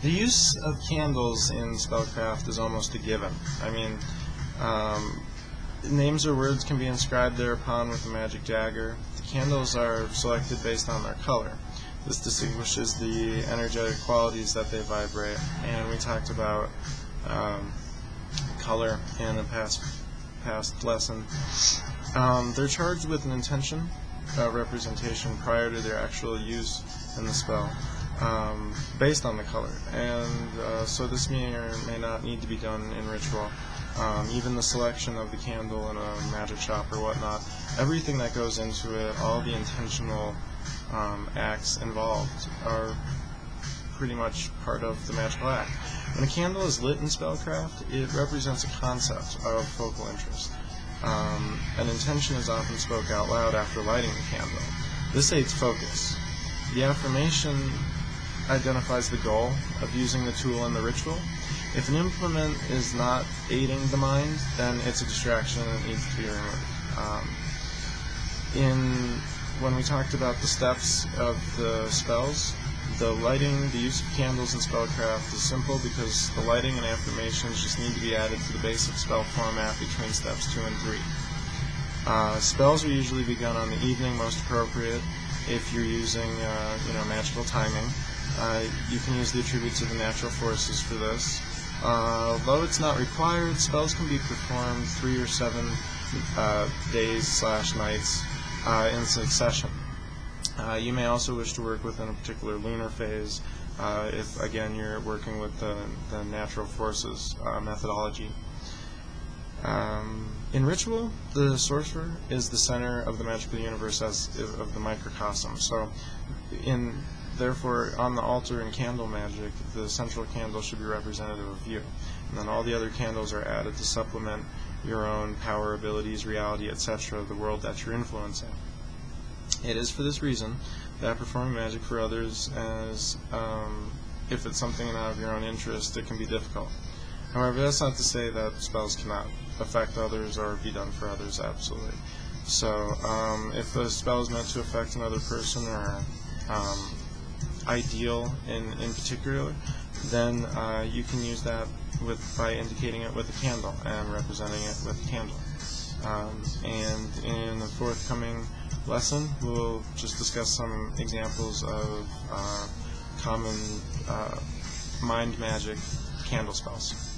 The use of candles in spellcraft is almost a given. I mean, names or words can be inscribed thereupon with a magic dagger. The candles are selected based on their color. This distinguishes the energetic qualities that they vibrate, and we talked about color in a past lesson. They're charged with an intention, representation prior to their actual use in the spell, based on the color, and so this may or may not need to be done in ritual. Even the selection of the candle in a magic shop or whatnot, everything that goes into it, all the intentional acts involved are pretty much part of the magical act. When a candle is lit in spellcraft, it represents a concept of focal interest. An intention is often spoke out loud after lighting the candle. This aids focus. The affirmation identifies the goal of using the tool in the ritual. If an implement is not aiding the mind, then it's a distraction and it needs to be removed. When we talked about the steps of the spells, the lighting, the use of candles in spellcraft is simple because the lighting and affirmations just need to be added to the basic spell format between steps 2 and 3. Spells are usually begun on the evening, most appropriate if you're using magical timing. You can use the attributes of the natural forces for this. Although it's not required, spells can be performed 3 or 7 days/nights in succession. You may also wish to work within a particular lunar phase if, again, you're working with the natural forces methodology. In ritual, the sorcerer is the center of the magical universe, as of the microcosm. So, therefore, on the altar in candle magic, the central candle should be representative of you. And then all the other candles are added to supplement your own power, abilities, reality, etc., the world that you're influencing. It is for this reason that performing magic for others, if it's something out of your own interest, it can be difficult. However, that's not to say that spells cannot affect others or be done for others, absolutely. So, if the spell is meant to affect another person or ideal in particular, then you can use that by indicating it with a candle and representing it with a candle. And in the forthcoming lesson, we'll just discuss some examples of common mind magic candle spells.